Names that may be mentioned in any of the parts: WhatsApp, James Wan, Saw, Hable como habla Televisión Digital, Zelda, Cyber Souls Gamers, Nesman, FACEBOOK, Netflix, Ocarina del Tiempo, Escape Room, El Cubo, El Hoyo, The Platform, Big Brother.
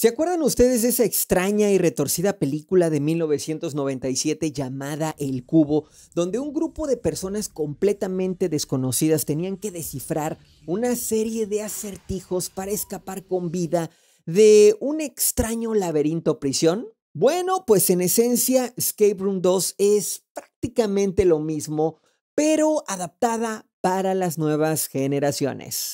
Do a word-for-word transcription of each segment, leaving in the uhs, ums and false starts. ¿Se acuerdan ustedes de esa extraña y retorcida película de mil novecientos noventa y siete llamada El Cubo, donde un grupo de personas completamente desconocidas tenían que descifrar una serie de acertijos para escapar con vida de un extraño laberinto prisión? Bueno, pues en esencia, Escape Room dos es prácticamente lo mismo, pero adaptada para las nuevas generaciones.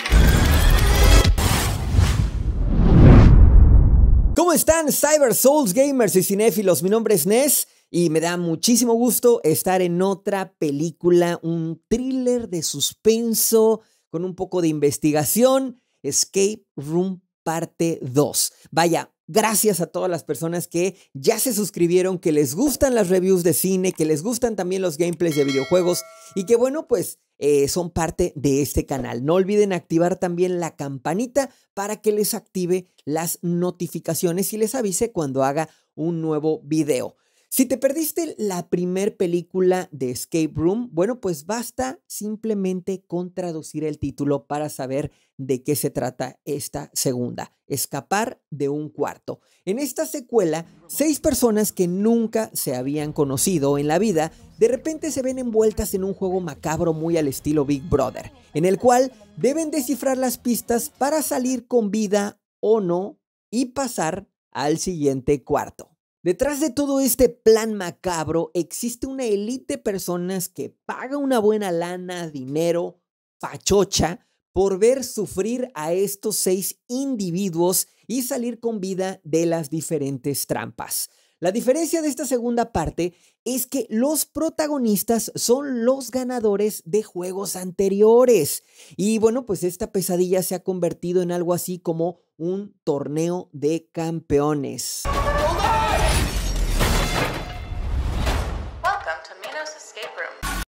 ¿Cómo están, Cyber Souls Gamers y cinéfilos? Mi nombre es Nes y me da muchísimo gusto estar en otra película, un thriller de suspenso con un poco de investigación, Escape Room parte dos. Vaya, gracias a todas las personas que ya se suscribieron, que les gustan las reviews de cine, que les gustan también los gameplays de videojuegos y que bueno, pues eh, son parte de este canal. No olviden activar también la campanita para que les active las notificaciones y les avise cuando haga un nuevo video. Si te perdiste la primer película de Escape Room, bueno, pues basta simplemente con traducir el título para saber de qué se trata esta segunda, Escapar de un cuarto. En esta secuela, seis personas que nunca se habían conocido en la vida, de repente se ven envueltas en un juego macabro muy al estilo Big Brother, en el cual deben descifrar las pistas para salir con vida o no y pasar al siguiente cuarto. Detrás de todo este plan macabro existe una élite de personas que paga una buena lana, dinero, fachocha, por ver sufrir a estos seis individuos y salir con vida de las diferentes trampas. La diferencia de esta segunda parte es que los protagonistas son los ganadores de juegos anteriores. Y bueno, pues esta pesadilla se ha convertido en algo así como un torneo de campeones.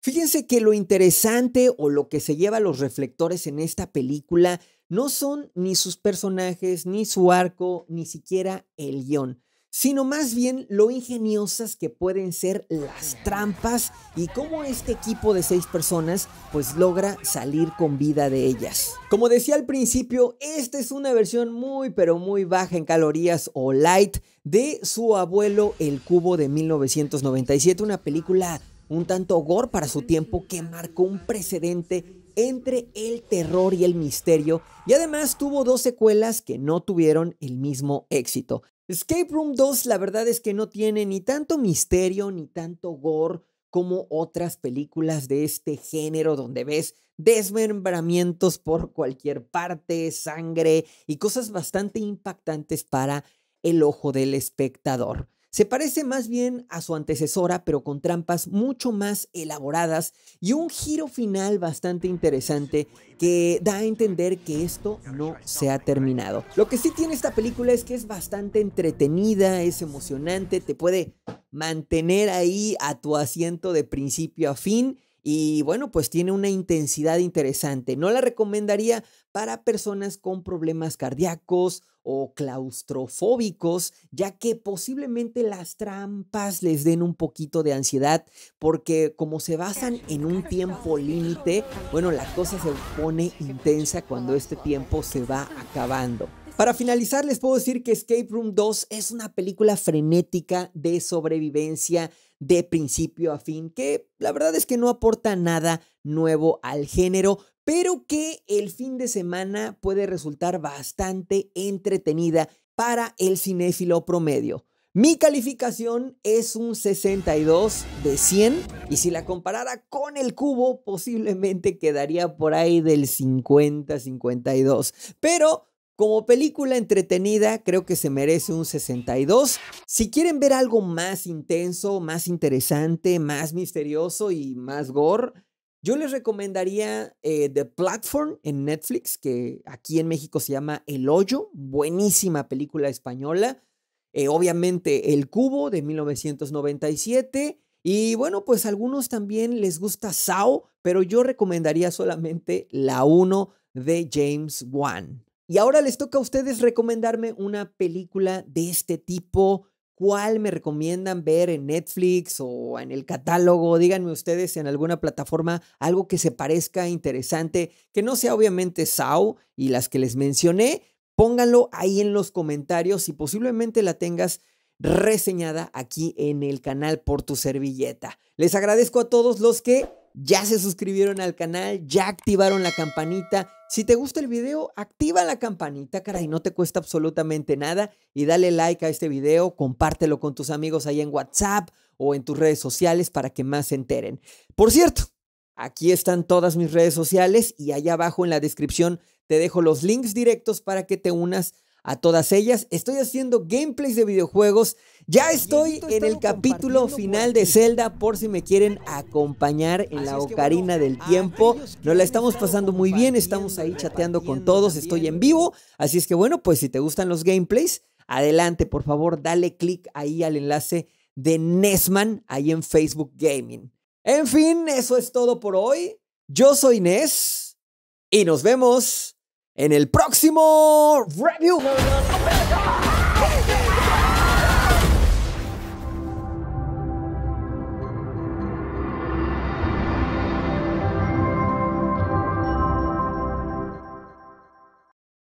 Fíjense que lo interesante o lo que se lleva a los reflectores en esta película no son ni sus personajes, ni su arco, ni siquiera el guión, sino más bien lo ingeniosas que pueden ser las trampas y cómo este equipo de seis personas pues logra salir con vida de ellas. Como decía al principio, esta es una versión muy pero muy baja en calorías o light de su abuelo El Cubo de mil novecientos noventa y siete, una película un tanto gore para su tiempo que marcó un precedente entre el terror y el misterio y además tuvo dos secuelas que no tuvieron el mismo éxito. Escape Room dos la verdad es que no tiene ni tanto misterio ni tanto gore como otras películas de este género donde ves desmembramientos por cualquier parte, sangre y cosas bastante impactantes para el ojo del espectador. Se parece más bien a su antecesora, pero con trampas mucho más elaboradas y un giro final bastante interesante que da a entender que esto no se ha terminado. Lo que sí tiene esta película es que es bastante entretenida, es emocionante, te puede mantener ahí a tu asiento de principio a fin y bueno, pues tiene una intensidad interesante. No la recomendaría para personas con problemas cardíacos o claustrofóbicos, ya que posiblemente las trampas les den un poquito de ansiedad, porque como se basan en un tiempo límite, bueno, la cosa se pone intensa cuando este tiempo se va acabando. Para finalizar, les puedo decir que Escape Room dos es una película frenética de sobrevivencia de principio a fin, que la verdad es que no aporta nada nuevo al género, pero que el fin de semana puede resultar bastante entretenida para el cinéfilo promedio. Mi calificación es un sesenta y dos de cien y si la comparara con El Cubo posiblemente quedaría por ahí del cincuenta a cincuenta y dos, pero como película entretenida creo que se merece un sesenta y dos. Si quieren ver algo más intenso, más interesante, más misterioso y más gore, yo les recomendaría eh, The Platform en Netflix, que aquí en México se llama El Hoyo, buenísima película española. Eh, obviamente El Cubo de mil novecientos noventa y siete y bueno, pues a algunos también les gusta Saw, pero yo recomendaría solamente la uno de James Wan. Y ahora les toca a ustedes recomendarme una película de este tipo. ¿Cuál me recomiendan ver en Netflix o en el catálogo? Díganme ustedes en alguna plataforma algo que se parezca interesante, que no sea obviamente Saw y las que les mencioné, Pónganlo ahí en los comentarios y posiblemente la tengas reseñada aquí en el canal por tu servilleta. Les agradezco a todos los que ya se suscribieron al canal, ya activaron la campanita. Si te gusta el video, activa la campanita, caray, no te cuesta absolutamente nada. Y dale like a este video, compártelo con tus amigos ahí en WhatsApp o en tus redes sociales para que más se enteren. Por cierto, aquí están todas mis redes sociales y allá abajo en la descripción te dejo los links directos para que te unas a todas ellas. Estoy haciendo gameplays de videojuegos. Ya estoy en el capítulo final de Zelda por si me quieren acompañar en la Ocarina del Tiempo. Nos la estamos pasando muy bien, estamos ahí chateando con todos, estoy en vivo. Así es que bueno, pues si te gustan los gameplays, adelante, por favor, dale click ahí al enlace de Nesman, ahí en Facebook Gaming. En fin, eso es todo por hoy. Yo soy Nes y nos vemos en el próximo review.